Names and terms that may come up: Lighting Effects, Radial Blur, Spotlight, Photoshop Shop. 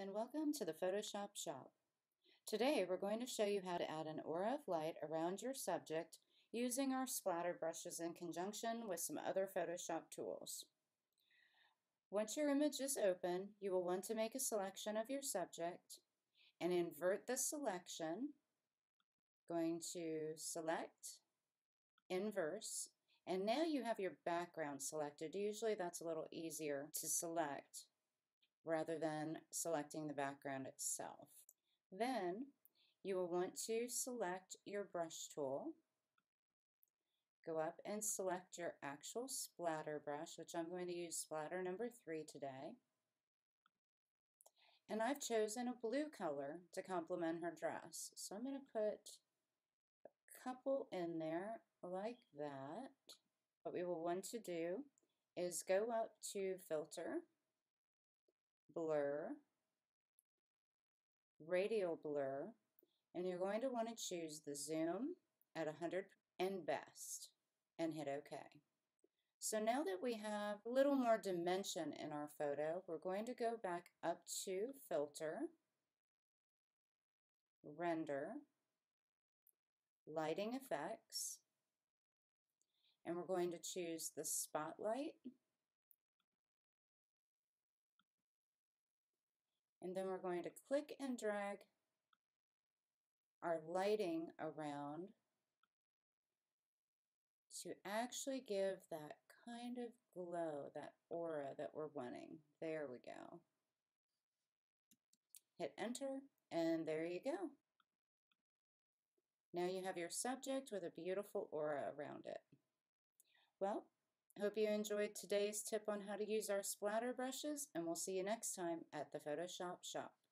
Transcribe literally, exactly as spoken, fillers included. and welcome to the Photoshop Shop. Today we're going to show you how to add an aura of light around your subject using our splatter brushes in conjunction with some other Photoshop tools. Once your image is open, you will want to make a selection of your subject and invert the selection, going to Select, Inverse, and now you have your background selected. Usually that's a little easier to select rather than selecting the background itself. Then you will want to select your brush tool, go up and select your actual splatter brush, which I'm going to use splatter number three today. And I've chosen a blue color to complement her dress. So I'm going to put a couple in there like that. What we will want to do is go up to Filter, Blur, Radial Blur, and you're going to want to choose the zoom at one hundred and best and hit OK. So now that we have a little more dimension in our photo, we're going to go back up to Filter, Render, Lighting Effects, and we're going to choose the Spotlight. And then we're going to click and drag our lighting around to actually give that kind of glow, that aura that we're wanting. There we go. Hit enter, and there you go. Now you have your subject with a beautiful aura around it. Well, hope you enjoyed today's tip on how to use our splatter brushes, and we'll see you next time at the Photoshop Shop.